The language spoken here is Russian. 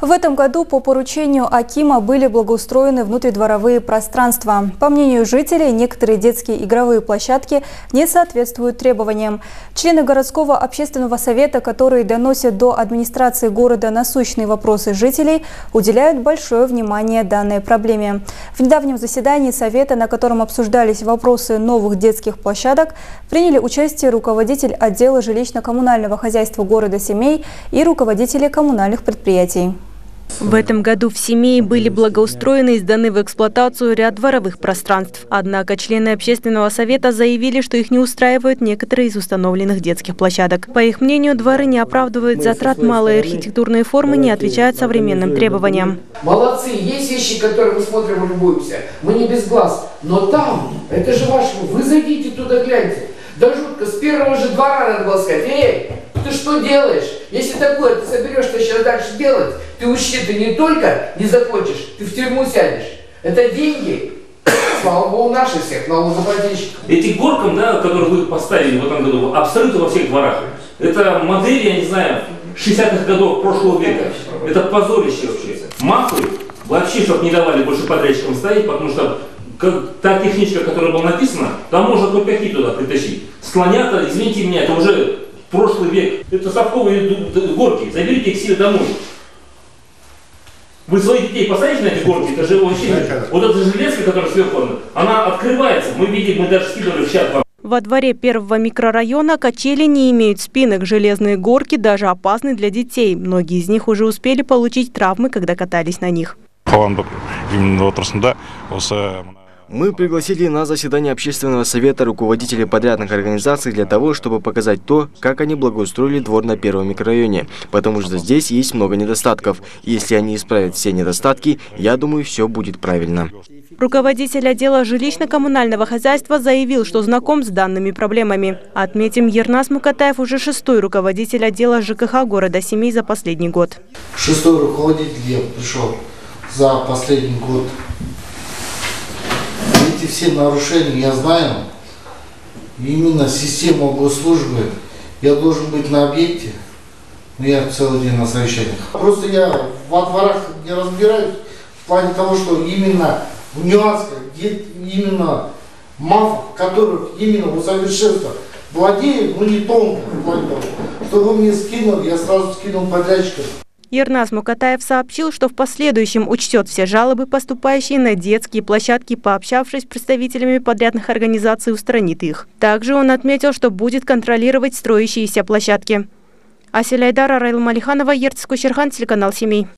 В этом году по поручению Акима были благоустроены внутридворовые пространства. По мнению жителей, некоторые детские игровые площадки не соответствуют требованиям. Члены городского общественного совета, которые доносят до администрации города насущные вопросы жителей, уделяют большое внимание данной проблеме. В недавнем заседании совета, на котором обсуждались вопросы новых детских площадок, приняли участие руководитель отдела жилищно-коммунального хозяйства города Семей и руководители коммунальных предприятий. В этом году в Семее были благоустроены и сданы в эксплуатацию ряд дворовых пространств. Однако члены общественного совета заявили, что их не устраивают некоторые из установленных детских площадок. По их мнению, дворы не оправдывают затрат, малые архитектурные формы не отвечают современным требованиям. Молодцы, есть вещи, которые мы смотрим и любуемся. Мы не без глаз. Но там, это же ваш, вы зайдите туда, гляньте. Да жутко, с первого же двора надо было сказать: эй, ты что делаешь? Если такое ты соберешься сейчас дальше делать, ты учти, ты не только не закончишь, ты в тюрьму сядешь. Это деньги, слава богу, наших всех налогоплательщиков. Эти горкам, да, которые вы поставили в этом году, абсолютно во всех дворах. Это модель, я не знаю, 60-х годов прошлого века. Это позорище вообще. Мафы вообще, чтобы не давали больше подрядчикам ставить, потому что та техничка, которая была написана, там можно только какие туда притащить. Слонята, извините меня, это уже прошлый век. Это совковые горки, заберите их себе домой. Вы своих детей посадите на эти горки, это же вообще... Вот эта железка, которая сверху, она открывается. Мы видим, мы даже скидывали в чат вам. Во дворе первого микрорайона качели не имеют спинок. Железные горки даже опасны для детей. Многие из них уже успели получить травмы, когда катались на них. Мы пригласили на заседание общественного совета руководителей подрядных организаций для того, чтобы показать то, как они благоустроили двор на первом микрорайоне, потому что здесь есть много недостатков. Если они исправят все недостатки, я думаю, все будет правильно. Руководитель отдела жилищно-коммунального хозяйства заявил, что знаком с данными проблемами. Отметим, Ерназ Мукатаев уже шестой руководитель отдела ЖКХ города Семей за последний год. Шестой руководитель я пришел за последний год. Эти все нарушения я знаю. Именно система госслужбы. Я должен быть на объекте, но я целый день на совещаниях. Просто я во дворах не разбираюсь в плане того, что именно в нюансах, где именно маф, которых именно усовершенствовать, владеют, но не тонко, в плане того, что вы мне скинули, я сразу скинул подрядчиков. Ерназ Мукатаев сообщил, что в последующем учтет все жалобы, поступающие на детские площадки, пообщавшись с представителями подрядных организаций, устранит их. Также он отметил, что будет контролировать строящиеся площадки. Асель Айдара, Раил Малиханова, Ерц Кучерхан, телеканал Семей.